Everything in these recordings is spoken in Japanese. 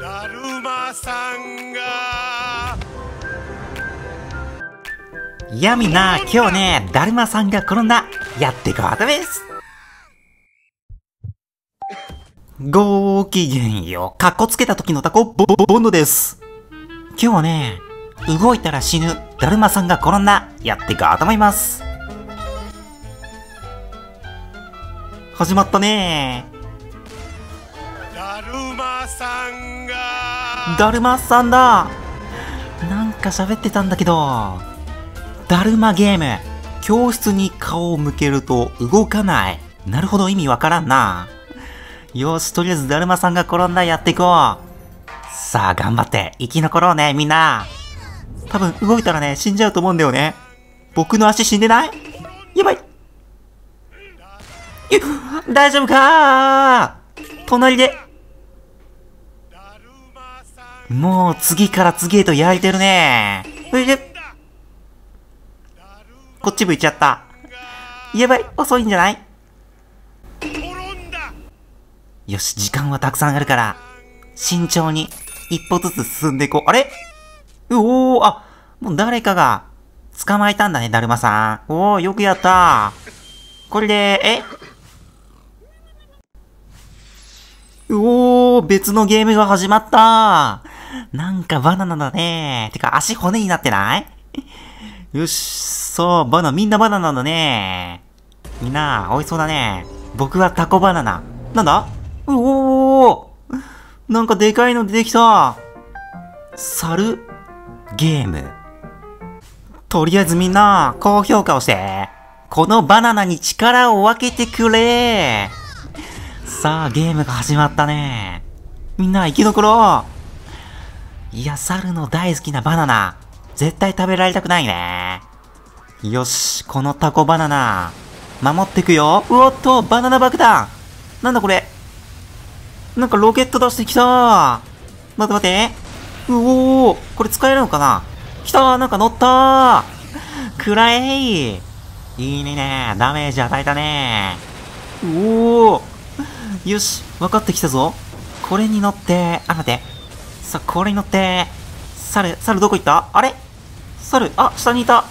だるまさんがいやみんな、今日ねだるまさんが転んだやっていこうとです。ごきげんよう、かっこつけた時のタコボンドです。今日はね、動いたら死ぬだるまさんが転んだやっていこうと思います。始まったねー。だるまさんがだるまさんだ。なんか喋ってたんだけど、だるまゲーム、教室に顔を向けると動かない。なるほど、意味わからんな。よし、とりあえずだるまさんが転んだやっていこう。さあ頑張って生き残ろうねみんな。多分動いたらね死んじゃうと思うんだよね。僕の足死んでない？やばい、大丈夫かー。隣でもう次から次へと焼いてるね。こっち向いちゃった。やばい、遅いんじゃない？よし、時間はたくさんあるから慎重に一歩ずつ進んでいこう。あれ、おー、あ、もう誰かが捕まえたんだね、だるまさん。おー、よくやった。これでおー、別のゲームが始まった。なんかバナナだね。てか足骨になってない？よし、そう、みんなバナナだね。みんな美味しそうだね。僕はタコバナナ。なんだ？おー、なんかでかいの出てきた。猿ゲーム。とりあえずみんな高評価をして、このバナナに力を分けてくれ。さあゲームが始まったね。みんな生き残ろう。いや、猿の大好きなバナナ絶対食べられたくないね。よし、このタコバナナ守ってくよ。うおっと、バナナ爆弾。なんだこれ、なんかロケット出してきた。待って待って。うおー、これ使えるのかな。来たー、なんか乗ったー。くらえい。いいね、ダメージ与えたね。うおー、よし、分かってきたぞ。これに乗って、あ、待って。さ、これに乗って、猿どこ行った？あれ？猿、あ、下にいた。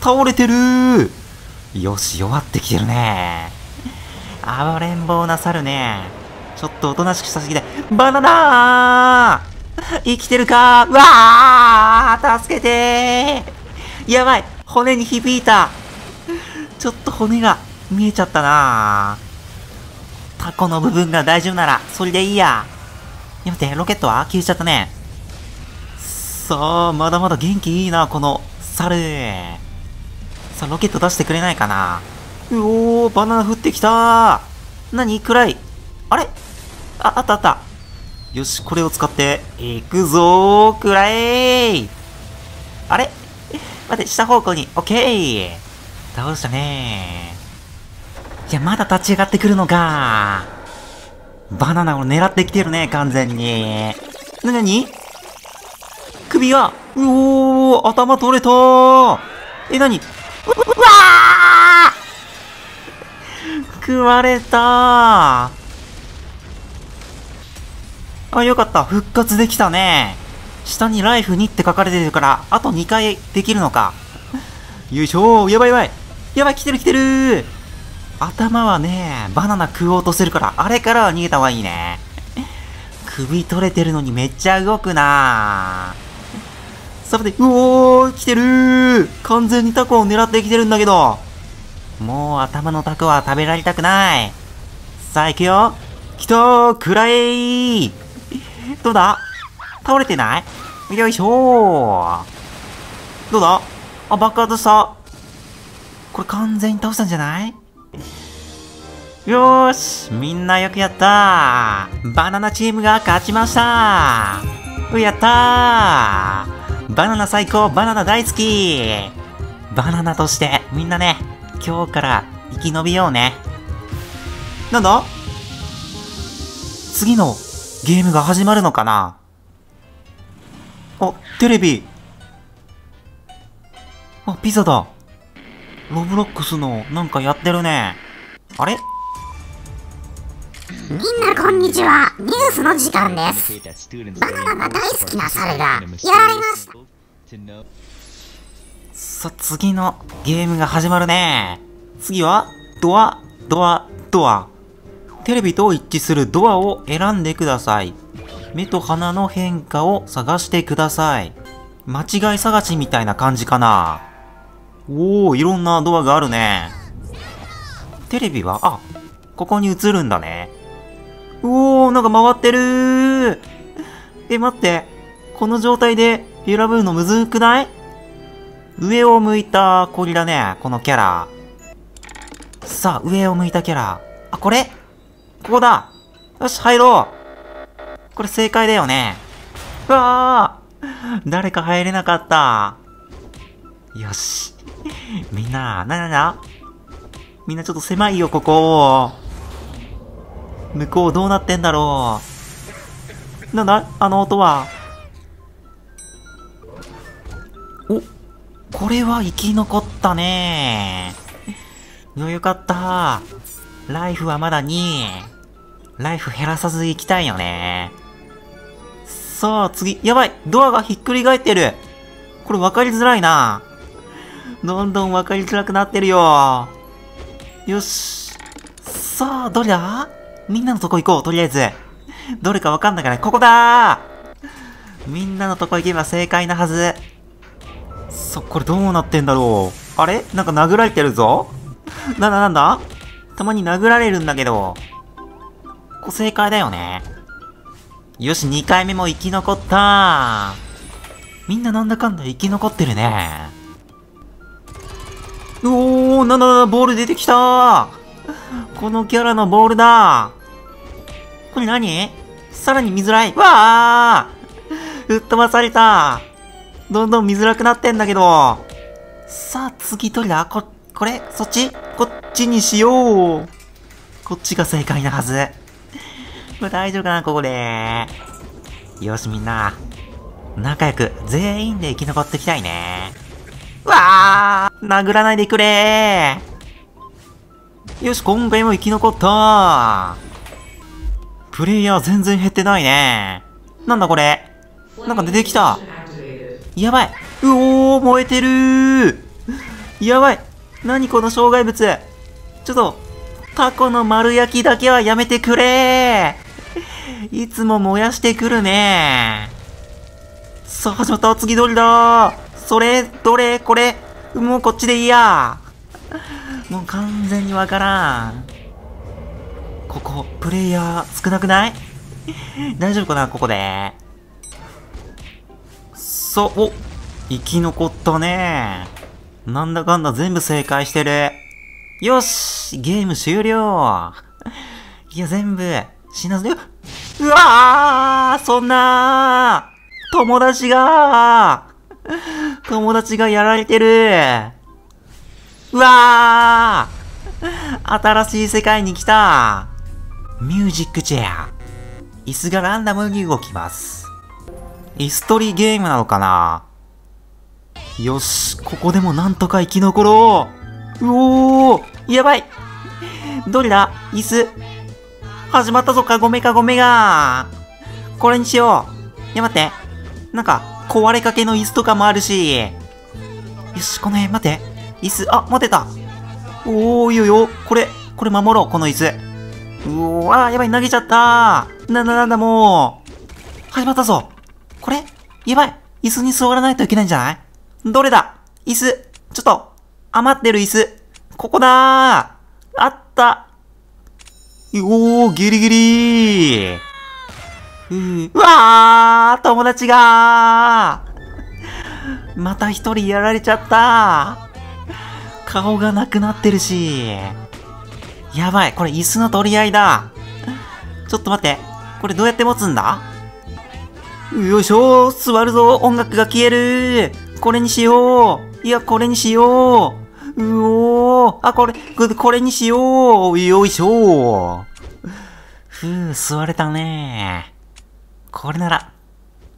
倒れてるー。よし、弱ってきてるね。暴れん坊な猿ね。ちょっとおとなしくしたすぎて。バナナー！生きてるかー。うわー、助けてー。やばい、骨に響いた。ちょっと骨が見えちゃったなー。タコの部分が大丈夫なら、それでいいや。やめて、ロケットは消えちゃったね。さあ、まだまだ元気いいな、この猿。さあ、ロケット出してくれないかな。うおー、バナナ降ってきたー。何？暗い。あれ？あ、あったあった。よし、これを使って、いくぞー、暗い。あれ？待って、下方向に、オッケー。倒したねー。いや、まだ立ち上がってくるのか。バナナを狙ってきてるね、完全に。なに？首は、うおー、頭取れたー。え、なに？うわー！食われたー。あ、よかった。復活できたね。下にライフ2って書かれてるから、あと2回できるのか。よいしょー。やばいやばい。やばい、来てる来てるー。頭はね、バナナ食おうとするから、あれからは逃げた方がいいね。首取れてるのにめっちゃ動くなぁ。さて、うおー、来てるー。完全にタコを狙ってきてるんだけど。もう頭のタコは食べられたくない。さあ、行くよ。来たー、くらえ。どうだ？倒れてない？よいしょー。どうだ？あ、爆発した。これ完全に倒したんじゃない？よーし、みんなよくやった。バナナチームが勝ちました。やったー。バナナ最高、バナナ大好き。バナナとしてみんなね、今日から生き延びようね。なんだ？次のゲームが始まるのかな。あ、テレビ。あ、ピザだ。ロブロックスのなんかやってるね。あれ？みんなこんにちは、ニュースの時間です。バナナが大好きな猿がやられました。さあ、次のゲームが始まるね。次は、ドア。テレビと一致するドアを選んでください。目と鼻の変化を探してください。間違い探しみたいな感じかな。おー、いろんなドアがあるね。テレビは、あ、ここに映るんだね。おー、なんか回ってるー。待って。この状態で選ぶのむずくない？上を向いたこれだね、このキャラ。さあ、上を向いたキャラ。あ、これ？ここだ。よし、入ろう。これ正解だよね。うわー、誰か入れなかった。よし。みんなちょっと狭いよ、ここ。向こうどうなってんだろう。なんだあの音は。お、これは生き残ったね。よかった。ライフはまだ2。ライフ減らさず行きたいよね。さあ、次。やばい、ドアがひっくり返ってる。これ分かりづらいな。どんどん分かりづらくなってるよ。よし。さあ、どれだ？みんなのとこ行こう、とりあえず。どれか分かんないからね。ここだー！みんなのとこ行けば正解なはず。さあ、これどうなってんだろう。あれ？なんか殴られてるぞ。なんだたまに殴られるんだけど。ここ正解だよね。よし、2回目も生き残った。みんななんだかんだ生き残ってるね。おー、なんだ、ボール出てきたー。このキャラのボールだ。これ何？さらに見づらい。わー！吹っ飛ばされた。どんどん見づらくなってんだけど。さあ、次どれだ？これそっち？こっちにしよう。こっちが正解なはず。これ大丈夫かな、ここで。よし、みんな。仲良く、全員で生き残っていきたいね。わー！殴らないでくれー。よし、今回も生き残ったー。プレイヤー全然減ってないね。なんだこれ。なんか出てきた。やばい。うおー、燃えてるー。やばい。何この障害物。ちょっと、タコの丸焼きだけはやめてくれー。いつも燃やしてくるねー。さあ、始まった。次どれだー。それ、どれ、これ、もうこっちでいいや。もう完全にわからん。ここ、プレイヤー少なくない？大丈夫かな、ここで。そう、お、生き残ったね。なんだかんだ全部正解してる。よし、ゲーム終了。いや、全部、死なずに、うわー、そんなー、友達がやられてる。うわー、新しい世界に来た。ミュージックチェア。椅子がランダムに動きます。椅子取りゲームなのかな。よし、ここでもなんとか生き残ろう。うおー、やばい。どれだ？椅子。始まったぞ、カゴメが。これにしよう。いや、待って。なんか、壊れかけの椅子とかもあるし。よし、この辺、待って。椅子、あ、待てた。おー、いいよよ。これ守ろう、この椅子。うおー、あー、やばい、投げちゃったー。なんだ、もう。始まったぞ。これ？やばい。椅子に座らないといけないんじゃない？どれだ？椅子。ちょっと、余ってる椅子。ここだー。あった。おー、ギリギリー。うわー、友達がーまた一人やられちゃったー。顔がなくなってるし。やばい、これ椅子の取り合いだ。ちょっと待って、これどうやって持つんだ？よいしょー、座るぞ、音楽が消えるー。これにしよう。うおー、あ、これにしよう。よいしょー。ふう、座れたねー。これなら、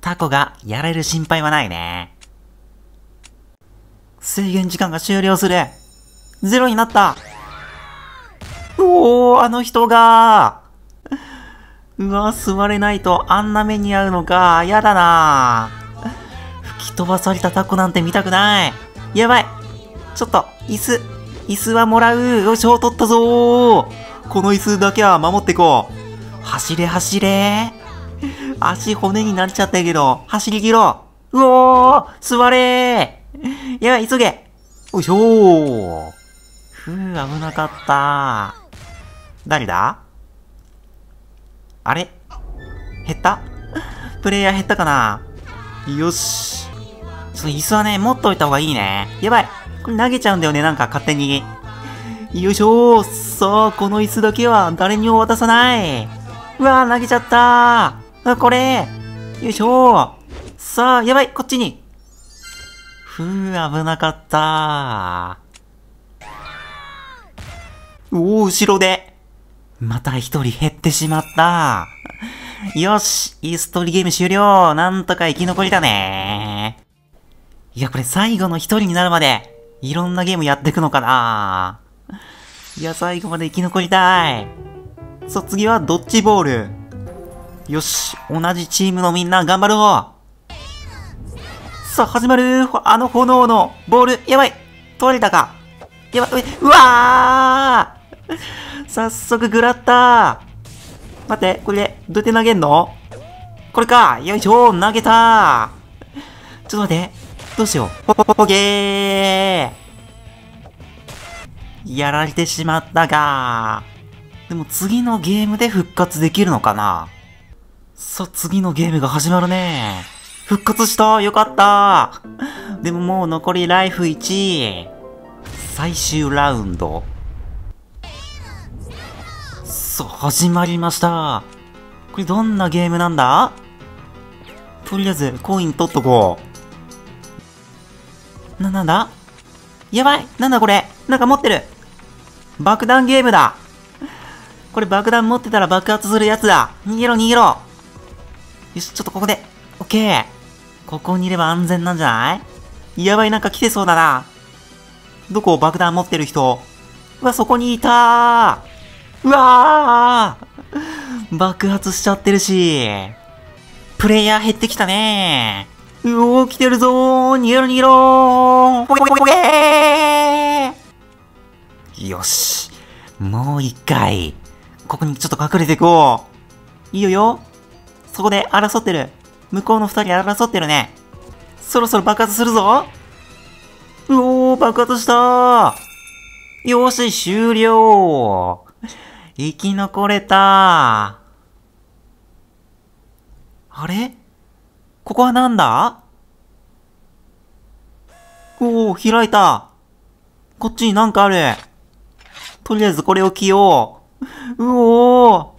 タコがやれる心配はないね。制限時間が終了する。0になった。おー、あの人がー。うわ、座れないとあんな目に遭うのか。やだな。吹き飛ばされたタコなんて見たくない。やばい。ちょっと、椅子はもらう。よしょ、取ったぞー。この椅子だけは守っていこう。走れ走れ。足骨になっちゃったけど、走り切ろう。うおー、座れー。やばい、急げ。よいしょー。ふぅ、危なかったー。誰だ？あれ？減った？プレイヤー減ったかな？よし。その椅子はね、持っといた方がいいね。やばい。これ投げちゃうんだよね、なんか勝手に。よいしょー。さあ、この椅子だけは誰にも渡さない。うわー、投げちゃったー。あ、これ。よいしょー。さあ、やばい、こっちに。ふぅ、危なかったー。おー、後ろで。また一人減ってしまった。よし、イーストリーゲーム終了。なんとか生き残りだね。いや、これ最後の一人になるまで、いろんなゲームやっていくのかな。いや、最後まで生き残りたい。さあ、次はドッジボール。よし、同じチームのみんな頑張ろう。さあ、始まる。あの炎のボール。やばい。取れたか。やばい。うわー早速食らったー。待って、これ、どうやって投げんの？これか。よいしょー、投げたー。ちょっと待って。どうしよう。ポポポポゲー。やられてしまったが。でも次のゲームで復活できるのかな？さあ、次のゲームが始まるね。復活した。よかったー。でももう残りライフ1。最終ラウンド。始まりました。これどんなゲームなんだ？とりあえずコイン取っとこう。なんだやばい。なんだこれ。なんか持ってる。爆弾ゲームだ。これ爆弾持ってたら爆発するやつだ。逃げろ逃げろ。よし、ちょっとここで。オッケー。ここにいれば安全なんじゃない？やばい、なんか来てそうだな。どこ？爆弾持ってる人。うわ、そこにいたー。うわー、爆発しちゃってるし、プレイヤー減ってきたね。うおー、来てるぞー。逃げろ逃げろー。ポケポケポケー。よし、もう一回ここにちょっと隠れていこう。いいよよ。そこで争ってる。向こうの二人争ってるね。そろそろ爆発するぞ。うおー、爆発したー。よし、終了。生き残れたー。あれ？ここはなんだ？おー、開いた。こっちになんかある。とりあえずこれを着よう。うお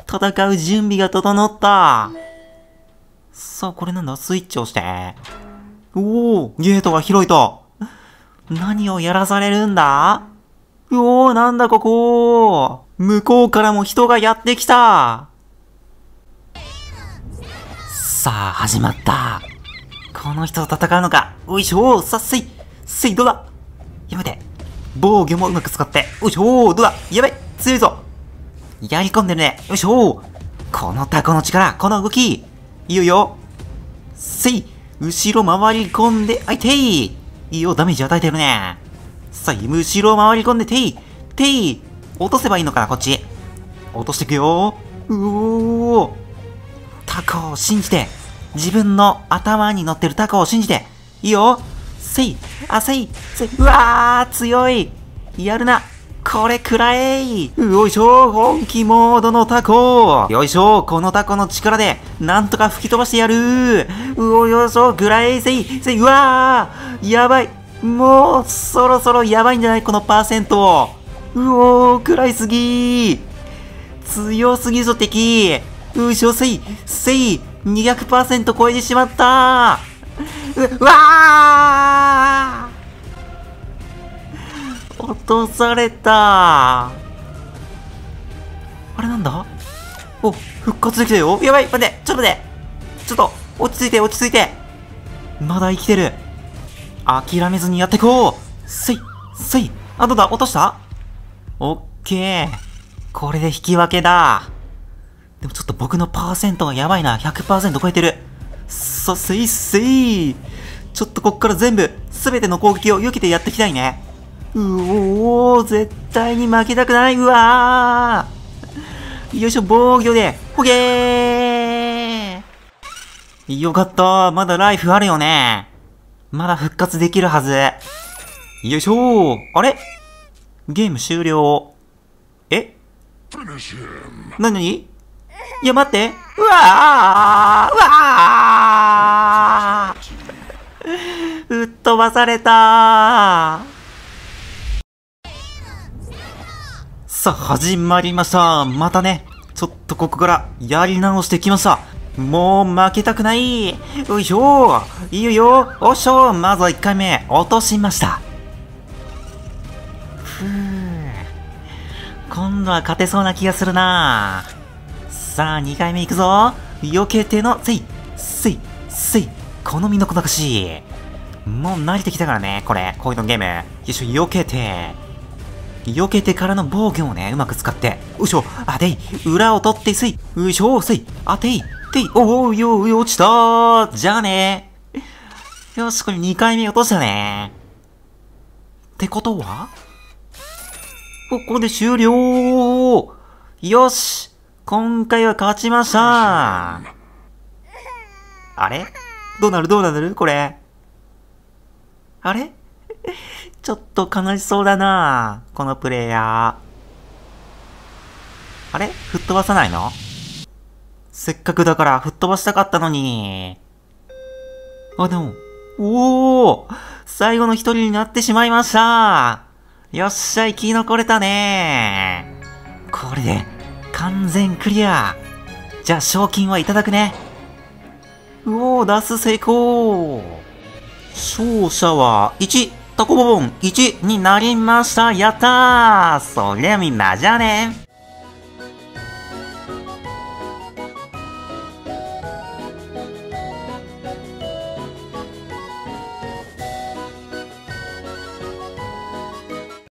ー、戦う準備が整った。さあ、これなんだ？スイッチ押して。おー、ゲートが開いた。何をやらされるんだ？うおー、なんだここー。向こうからも人がやってきた。さあ、始まった。この人と戦うのか。おいしょー、さっすい。すい、どうだ？やめて。防御もうまく使って。おいしょー、どうだ？やばい、強いぞ。やり込んでるね。よいしょー。このタコの力、この動き。いいよよ。すい。後ろ回り込んで、あいてー。いいよ、ダメージ与えてるね。さあ、後ろ回り込んで、てい、てい、落とせばいいのかな、こっち。落としていくよ。うおー。タコを信じて。自分の頭に乗ってるタコを信じて。いいよ。せい、あ、せい、せい。うわー、強い。やるな。これくらえい。よいしょー、本気モードのタコ。よいしょー、このタコの力で、なんとか吹き飛ばしてやるー。うお、よいしょー、くらえい、せい、せい。うわー、やばい。もう、そろそろやばいんじゃない？このパーセント。うおー、暗いすぎー。強すぎぞ、敵。うしょ、せい、せい、200% 超えてしまったー。うわー、落とされたー。あれなんだ？お、復活できたよ。やばい、待って、ちょっと待って。ちょっと、落ち着いて、落ち着いて。まだ生きてる。諦めずにやっていこう。せい、せい。あ、どうだ？落とした？オッケー。これで引き分けだ。でもちょっと僕のパーセントがやばいな。100% 超えてる。さすいっすい。ちょっとこっから全部、すべての攻撃を避けてやっていきたいね。うおー、絶対に負けたくない。うわー。よいしょ、防御で、ほげー。よかった。まだライフあるよね。まだ復活できるはず。よいしょー。あれ？ゲーム終了。え？なになに？いや、待って。うわー！うわー！吹っ飛ばされたー。さあ、始まりました。またね、ちょっとここからやり直してきました。もう負けたくない。よいしょー。いいよよ。おっしょー。まずは1回目、落としました。ふぅ。今度は勝てそうな気がするなぁ。さあ、2回目いくぞ。避けての、せい、せい、せい。この身のこなかし。もう慣れてきたからね、これ。こういうのゲーム。よいしょ、避けて。避けてからの防御をね、うまく使って。よいしょ、あてい。裏を取って、せい。よいしょ、せい。あてい。てい。おお、よい、落ちたー。じゃあねー。よし、これ2回目落としたねー。ってことは？ここで終了。よし。今回は勝ちました。あれどうなるどうなるこれ。あれちょっと悲しそうだなこのプレイヤー。あれ吹っ飛ばさないの？せっかくだから吹っ飛ばしたかったのに。あ、でも、おー最後の一人になってしまいました。よっしゃ、生き残れたね。これで、完全クリア。じゃあ賞金はいただくね。うおー、脱出成功。勝者は1、タコボボン1になりました。やったー。そりゃみんなじゃあね。